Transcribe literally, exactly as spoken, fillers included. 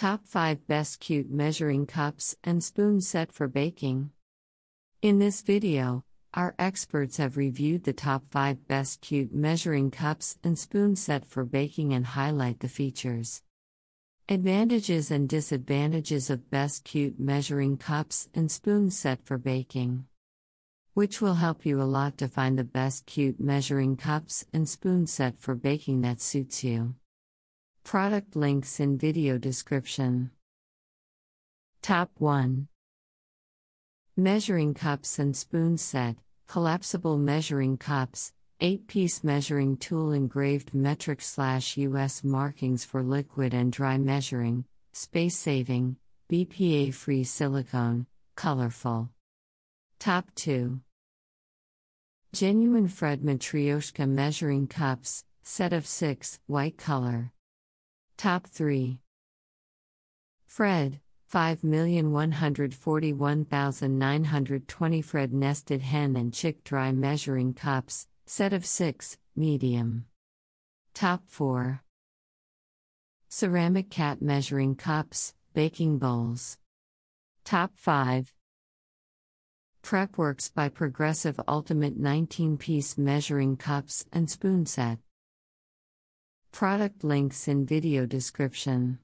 Top five Best Cute Measuring Cups and Spoon Set for Baking. In this video, our experts have reviewed the top five best cute measuring cups and spoon set for baking and highlight the features, advantages and disadvantages of best cute measuring cups and spoon set for baking, which will help you a lot to find the best cute measuring cups and spoon set for baking that suits you. Product links in video description. Top one. Measuring Cups and Spoon Set, Collapsible Measuring Cups, eight-piece measuring tool engraved metric slash U S markings for liquid and dry measuring, space-saving, B P A-free silicone, colorful. Top two. Genuine Fred Matryoshka Measuring Cups, set of six, white color. Top three. Fred, five million one hundred forty-one thousand nine hundred twenty Fred Nested Hen and Chick Dry Measuring Cups, set of six, medium. Top four. Ceramic Cat Measuring Cups, Baking Bowls. Top five. Prepworks by Progressive Ultimate nineteen-Piece Measuring Cups and Spoon Set. Product links in video description.